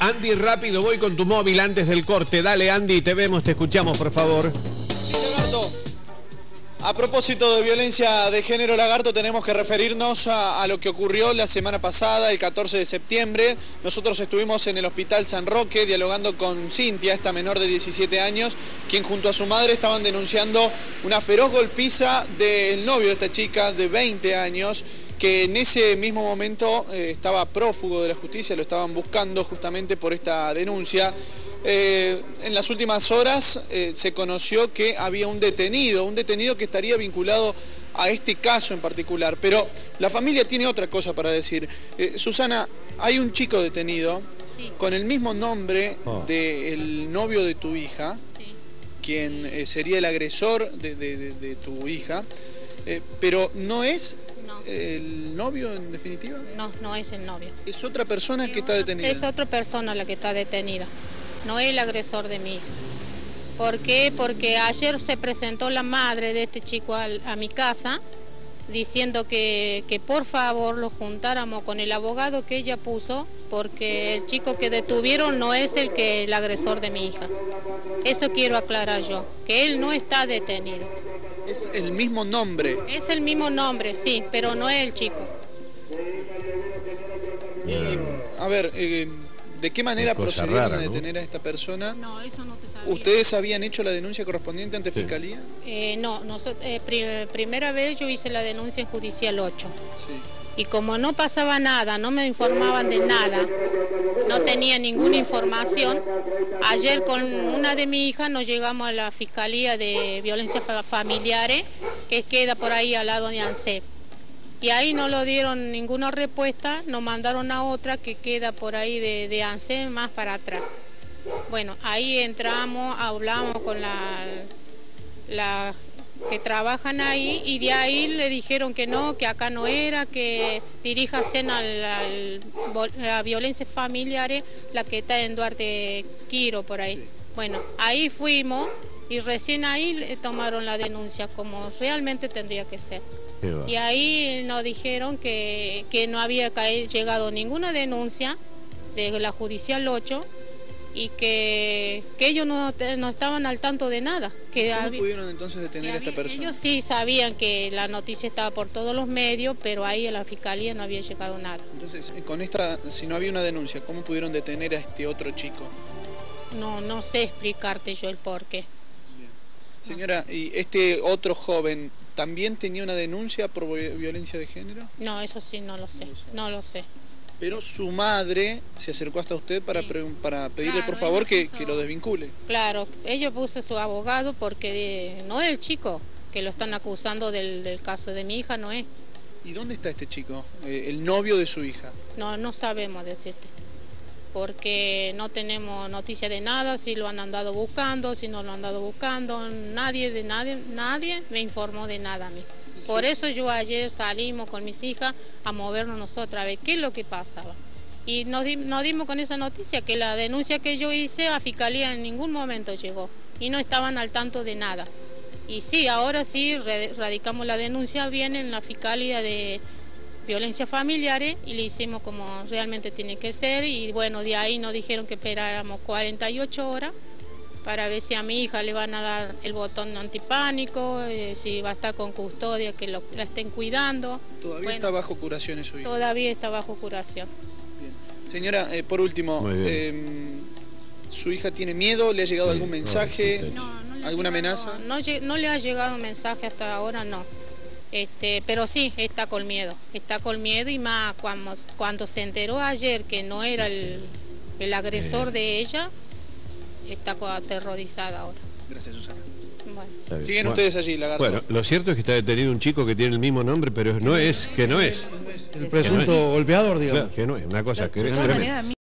Andy, rápido, voy con tu móvil antes del corte. Dale, Andy, te vemos, te escuchamos, por favor. Lagarto, a propósito de violencia de género, Lagarto, tenemos que referirnos a lo que ocurrió la semana pasada, el 14 de septiembre. Nosotros estuvimos en el Hospital San Roque dialogando con Cintia, esta menor de 17 años, quien junto a su madre estaban denunciando una feroz golpiza del novio de esta chica de 20 años, que en ese mismo momento estaba prófugo de la justicia, lo estaban buscando justamente por esta denuncia. En las últimas horas se conoció que había un detenido que estaría vinculado a este caso en particular, pero la familia tiene otra cosa para decir. Susana, hay un chico detenido, sí, con el mismo nombre del novio de tu hija, sí, quien sería el agresor de tu hija, pero no es... ¿El novio, en definitiva? No, no es el novio. ¿Es otra persona que está detenida? Es otra persona la que está detenida. No es el agresor de mi hija. ¿Por qué? Porque ayer se presentó la madre de este chico a mi casa diciendo que por favor lo juntáramos con el abogado que ella puso, porque el chico que detuvieron no es el agresor de mi hija. Eso quiero aclarar yo, que él no está detenido. ¿Es el mismo nombre? Es el mismo nombre, sí, pero no es el chico. A ver, ¿de qué manera procedieron a detener, ¿no?, a esta persona? No, eso no se sabía. ¿Ustedes habían hecho la denuncia correspondiente ante, sí, Fiscalía? No, primera vez yo hice la denuncia en Judicial 8. Sí. Y como no pasaba nada, no me informaban de nada, no tenía ninguna información, ayer con una de mis hijas nos llegamos a la Fiscalía de Violencias Familiares, que queda por ahí al lado de ANSEP. Y ahí no lo dieron ninguna respuesta, nos mandaron a otra que queda por ahí de ANSEP más para atrás. Bueno, ahí entramos, hablamos con la que trabajan ahí, y de ahí le dijeron que no, que acá no era, que diríjase a violencias familiares, la que está en Duarte Quiro por ahí. Sí. Bueno, ahí fuimos y recién ahí le tomaron la denuncia como realmente tendría que ser. Y ahí nos dijeron que no había llegado ninguna denuncia de la Judicial 8 y que ellos no estaban al tanto de nada. ¿Cómo pudieron entonces detener a esta persona? Ellos sí sabían que la noticia estaba por todos los medios, pero ahí a la Fiscalía no había llegado nada. Entonces, si no había una denuncia, ¿cómo pudieron detener a este otro chico? No sé explicarte yo el porqué. Señora, ¿y este otro joven también tenía una denuncia por violencia de género? No, eso sí, no lo sé. Pero su madre se acercó hasta usted para pedirle, claro, por favor, que lo desvincule. Claro, ella puso su abogado porque no es el chico que lo están acusando del caso de mi hija, no es. ¿Y dónde está este chico, el novio de su hija? No sabemos decirte, porque no tenemos noticia de nada, si lo han andado buscando, si no lo han andado buscando, nadie me informó de nada a mí. Por eso yo ayer salimos con mis hijas a movernos nosotros a ver qué es lo que pasaba. Y nos dimos con esa noticia que la denuncia que yo hice a Fiscalía en ningún momento llegó y no estaban al tanto de nada. Y sí, ahora sí radicamos la denuncia bien en la Fiscalía de Violencias Familiares y le hicimos como realmente tiene que ser. Y bueno, de ahí nos dijeron que esperáramos 48 horas. Para ver si a mi hija le van a dar el botón antipánico, si va a estar con custodia, que la estén cuidando. ¿Todavía está bajo curación su hija? Todavía está bajo curación. Bien. Señora, por último, ¿su hija tiene miedo? ¿Le ha llegado algún mensaje? ¿Alguna amenaza? No le ha llegado mensaje hasta ahora, no. Pero sí, está con miedo y más cuando se enteró ayer que no era el agresor de ella. Está aterrorizada ahora. Gracias, Susana. Bueno. Siguen ustedes allí, Lagarto. Bueno, lo cierto es que está detenido un chico que tiene el mismo nombre, pero no es, que no es. El presunto golpeador, digamos. Claro, que no es, una cosa que es tremenda.